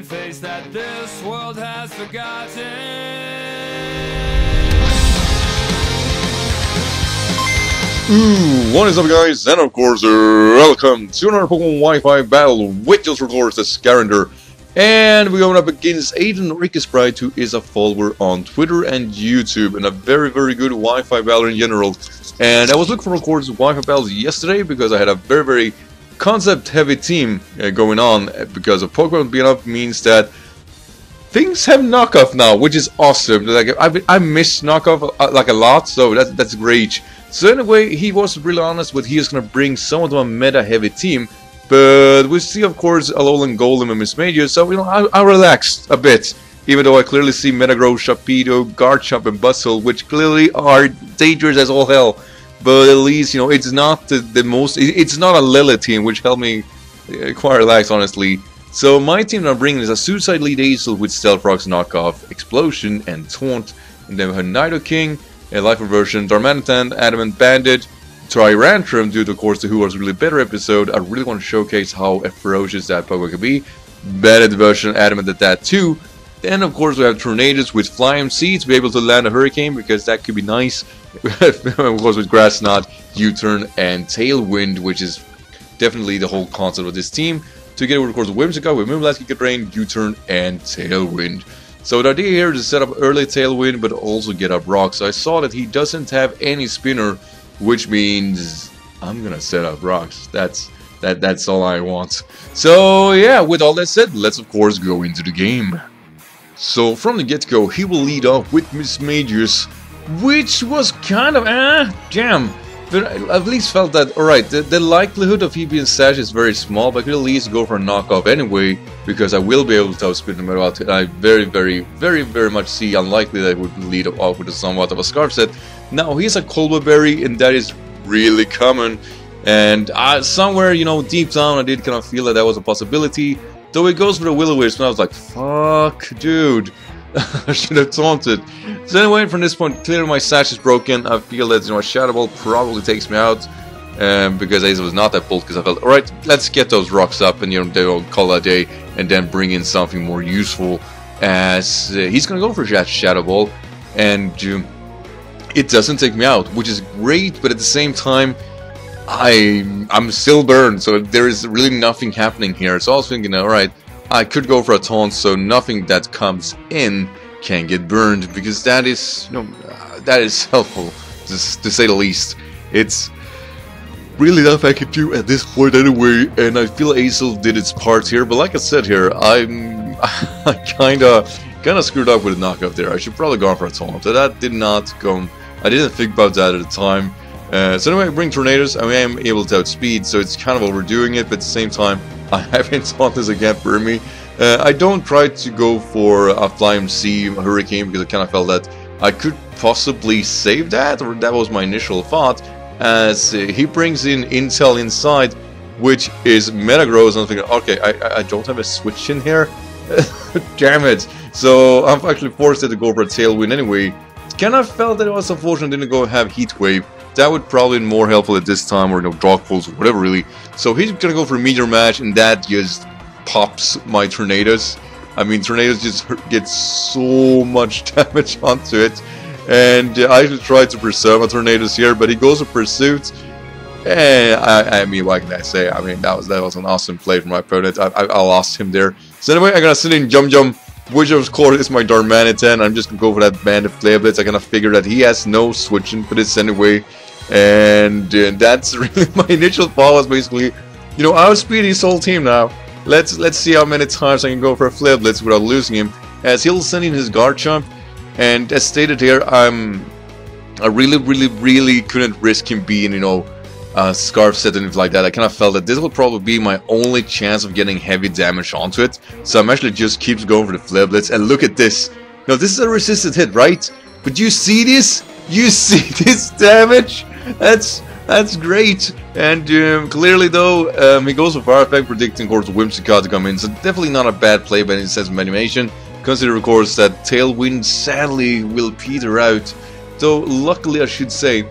smiling face that this world has forgotten. What is up, guys? And of course, welcome to another Pokemon Wi-Fi battle, which is, of course, the Skyrander. And we're going up against Aiden Ickysprite, who is a follower on Twitter and YouTube, and a very, very good Wi-Fi battle in general. And I was looking for, of course, Wi-Fi battles yesterday because I had a very, very concept-heavy team going on, because of Pokemon being up means that things have knockoff now, which is awesome. Like I miss knockoff like a lot, so that's great. So anyway, he was really honest, but he is gonna bring someone to a meta-heavy team. But we see, of course, Alolan Golem and Mismajor, so you know I relaxed a bit, even though I clearly see Metagrow, Sharpedo, Garchomp, and Bustle, which clearly are dangerous as all hell. But at least, you know, it's not the most... It's not a Lele team, which helped me quite relax, honestly. So my team that I'm bringing is a Suicide Lead Azel with Stealth Rock's knockoff, Explosion, and Taunt. And then we have Nido King, a Life Reversion, Darmanitan, Adamant Bandit, Tyrantrum, due to, of course, the Who Was Really Better episode. I really want to showcase how ferocious that Pokemon can be. Bandit version, Adamant at that too. Then, of course, we have Tornadoes with Flying Seed to be able to land a Hurricane, because that could be nice. Of course, with Grass Knot, U-Turn, and Tailwind, which is definitely the whole concept of this team. Together with, of course, Whimsicott with Moonblast, Kick at Rain, U-Turn, and Tailwind. So the idea here is to set up early Tailwind, but also get up Rock. So I saw that he doesn't have any Spinner, which means I'm gonna set up Rocks. That's all I want. So yeah, with all that said, let's of course go into the game. So from the get-go, he will lead off with Mismajor's, which was kind of damn. But I at least felt that, alright, the likelihood of he being stashed is very small, but I could at least go for a knockoff anyway, because I will be able to outspin no matter what. And I very much see unlikely that it would lead off with a somewhat of a Scarf set. Now, he's a Coldwaberry, and that is really common. And somewhere, you know, deep down, I did kind of feel that that was a possibility. Though it goes for the Will-O-Wisp, and I was like, fuck, dude. I should have taunted. So anyway, from this point, clearly my sash is broken. I feel that, you know, a Shadow Ball probably takes me out, because Azel was not that bold, because I felt, alright, let's get those Rocks up and, you know, they'll call it a day, and then bring in something more useful. As he's gonna go for that Shadow Ball, and it doesn't take me out, which is great, but at the same time, I'm still burned, so there is really nothing happening here. So I was thinking, alright, I could go for a Taunt, so nothing that comes in can get burned, because that is, you know, that is helpful, to say the least. It's really nothing I could do at this point anyway, and I feel Azel did its part here, but like I said here, I kinda screwed up with a knockoff there. I should probably go for a Taunt, but that did not come, I didn't think about that at the time. So anyway, I bring Tornadoes. I am able to outspeed, so it's kind of overdoing it, but at the same time, I haven't thought this again for me. I don't try to go for a Flying Sea Hurricane, because I kind of felt that I could possibly save that, or that was my initial thought, as he brings in Intel inside, which is Metagrow, and I'm thinking, okay, I don't have a switch in here. Damn it. So I'm actually forced to go for a Tailwind anyway. Kind of felt that it was unfortunate I didn't go have Heat Wave. That would probably be more helpful at this time, or you know, Dark Pulse, or whatever really. So he's gonna go for a Meteor Mash, and that just pops my Tornadoes. I mean, Tornadoes just gets so much damage onto it. And I should try to preserve my Tornadoes here, but he goes for Pursuit. And I mean, what can I say? I mean, that was an awesome play from my opponent. I lost him there. So anyway, I'm gonna sit in Jum Jum, which of course is my Darmanitan. I'm just gonna go for that Bandit Flare Blitz. I kinda figure that he has no switching for this anyway. And that's really my initial thought, was basically, you know, I'll speed his whole team now. Let's see how many times I can go for a Flare Blitz without losing him. As he'll send in his Garchomp, and as stated here, I really couldn't risk him being, you know, Scarf set and like that. I kind of felt that this would probably be my only chance of getting heavy damage onto it, so I'm actually just keeps going for the Flare Blitz. And look at this. Now this is a resisted hit, right? But you see this? You see this damage? That's great. And clearly though, he goes for Fire Effect, predicting of course Whimsicott to come in, so definitely not a bad play by any sense of animation. Consider of course that Tailwind sadly will peter out, though luckily I should say,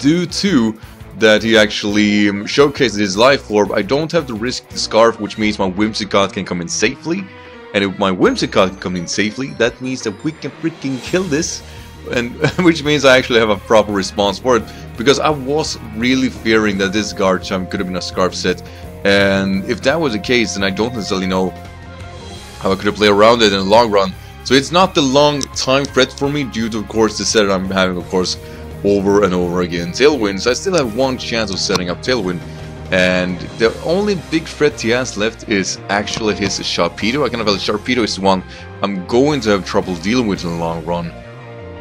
due to that he actually showcases his life orb, I don't have to risk the scarf, which means my Whimsicott can come in safely. And if my Whimsicott can come in safely, that means that we can freaking kill this. And which means I actually have a proper response for it, because I was really fearing that this Garchomp could have been a scarf set. And if that was the case, then I don't necessarily know how I could have played around it in the long run. So it's not the long time threat for me due to, of course, the setup I'm having, of course, over and over again. Tailwind, so I still have one chance of setting up Tailwind. And the only big threat he has left is actually his Sharpedo. I kind of feel Sharpedo is the one I'm going to have trouble dealing with in the long run,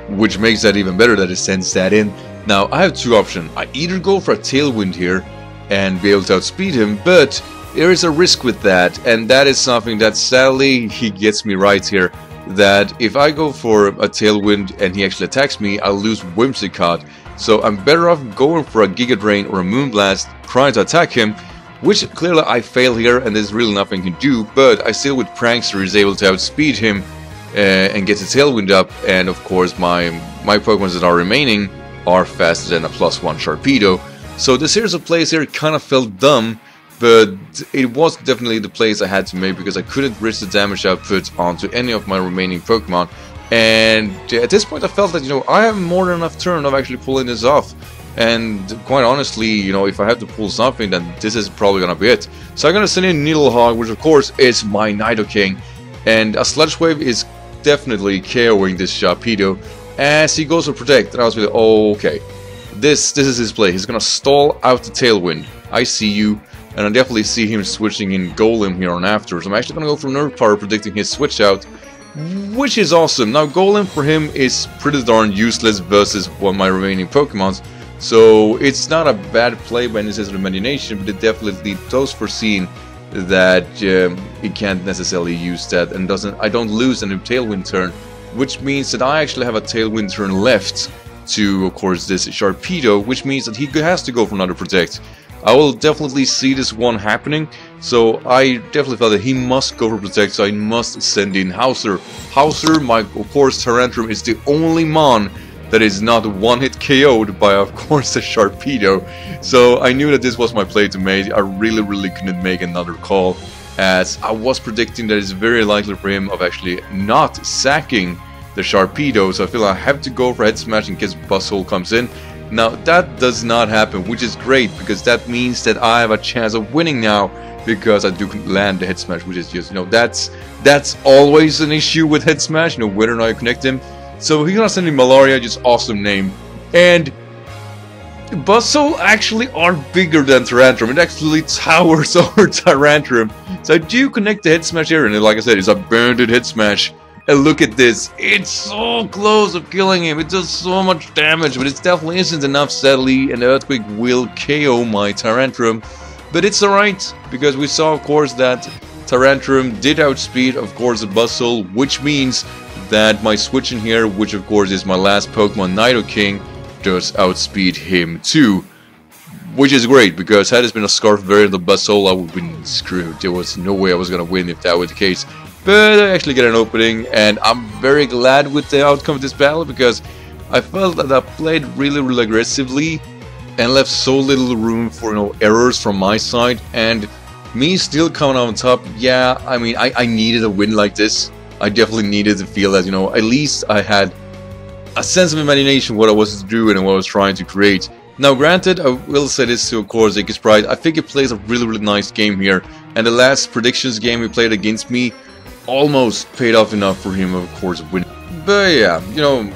which makes that even better that it sends that in. Now, I have two options. I either go for a Tailwind here and be able to outspeed him, but there is a risk with that, and that is something that sadly he gets me right here. That if I go for a Tailwind and he actually attacks me, I lose Whimsicott. So I'm better off going for a Giga Drain or a Moonblast, trying to attack him, which clearly I fail here and there's really nothing I can do, but I still with Prankster is able to outspeed him and get the Tailwind up, and of course my Pokemons that are remaining are faster than a +1 Sharpedo. So the series of plays here kind of felt dumb, but it was definitely the plays I had to make because I couldn't risk the damage output onto any of my remaining Pokemon. And at this point I felt that, you know, I have more than enough turn of actually pulling this off. And quite honestly, you know, if I have to pull something, then this is probably gonna be it. So I'm gonna send in Needlehog, which of course is my Nido King. And a Sludge Wave is definitely KOing this Sharpedo as he goes to Protect. And I was like, oh, okay. This is his play. He's gonna stall out the Tailwind. I see you. And I definitely see him switching in Golem here on after. So I'm actually going to go for Nerve Power predicting his switch out, which is awesome. Now Golem for him is pretty darn useless versus one of my remaining Pokemons. So it's not a bad play by any sense of imagination, but it definitely does foreseen that he can't necessarily use that and doesn't. I don't lose any Tailwind turn, which means that I actually have a Tailwind turn left to, of course, this Sharpedo, which means that he has to go for another Protect. I will definitely see this one happening, so I definitely felt that he must go for Protect, so I must send in Houser. Houser, of course, Tyrantrum is the only Mon that is not one-hit KO'd by, of course, a Sharpedo. So I knew that this was my play to make. I really, really couldn't make another call, as I was predicting that it's very likely for him of actually not sacking the Sharpedo, so I feel I have to go for Head Smash in case Buzzhole comes in. Now that does not happen, which is great, because that means that I have a chance of winning now, because I do land the Head Smash, which is just, you know, that's always an issue with Head Smash, you know, whether or not you connect him. So he's gonna send in Malaria, just awesome name. And Bustle actually are bigger than Tyrantrum. It actually towers over Tyrantrum. So I do connect the Head Smash here, and like I said, it's a banded Head Smash. And look at this, it's so close of killing him, it does so much damage, but it definitely isn't enough, sadly, and Earthquake will KO my Tyrantrum. But it's alright, because we saw, of course, that Tyrantrum did outspeed, of course, the Bustle, which means that my switch in here, which of course is my last Pokemon, Nidoking, does outspeed him too. Which is great, because had it been a Scarf variant of Bustle, I would have been screwed. There was no way I was gonna win if that were the case. But I actually get an opening, and I'm very glad with the outcome of this battle, because I felt that I played really, really aggressively and left so little room for, you know, errors from my side, and me still coming on top. Yeah, I mean, I needed a win like this. I definitely needed to feel that, you know, at least I had a sense of imagination what I was doing and what I was trying to create. Now granted, I will say this to, of course, Ickysprite. I think he plays a really, really nice game here, and the last predictions game he played against me almost paid off enough for him, of course, winning. But yeah, you know,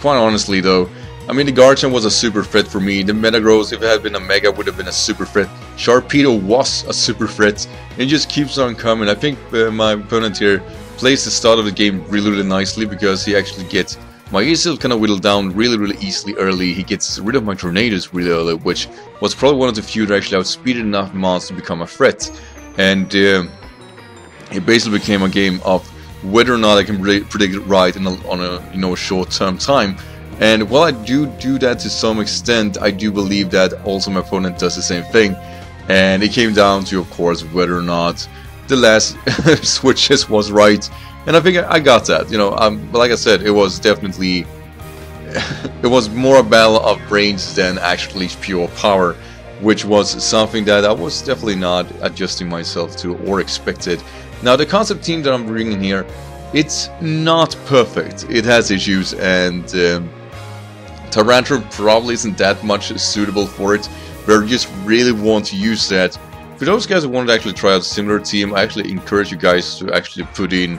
quite honestly though, I mean, the Garchomp was a super threat for me. The Metagrows, if it had been a Mega, would have been a super threat. Sharpedo was a super threat, and it just keeps on coming. I think my opponent here plays the start of the game really, really nicely, because he actually gets my Azel kind of whittled down really, really easily early. He gets rid of my Tornadoes really early, which was probably one of the few that actually outspeeded enough mons to become a threat. And it basically became a game of whether or not I can predict it right in on a, you know, short-term time. And while I do that to some extent, I do believe that also my opponent does the same thing. And it came down to, of course, whether or not the last switches was right. And I think I got that. You know, like I said, it was definitely it was more a battle of brains than actually pure power, which was something that I was definitely not adjusting myself to or expected. Now, the concept team that I'm bringing here, it's not perfect. It has issues, and Tyrantrum probably isn't that much suitable for it, but I just really want to use that. For those guys who want to actually try out a similar team, I actually encourage you guys to actually put in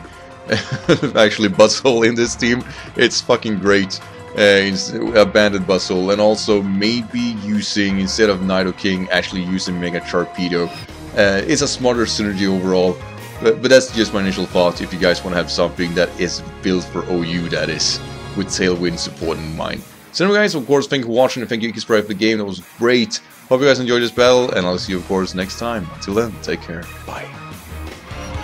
actually Buzzhole in this team. It's fucking great. Abandoned Bustle, and also maybe using, instead of Nido King, actually using Mega Sharpedo. It's a smarter synergy overall, but that's just my initial thought if you guys want to have something that is built for OU, that is, with Tailwind support in mind. So anyway guys, of course, thank you for watching, and thank you Ickysprite for the game. That was great. Hope you guys enjoyed this battle, and I'll see you of course next time. Until then, take care, bye.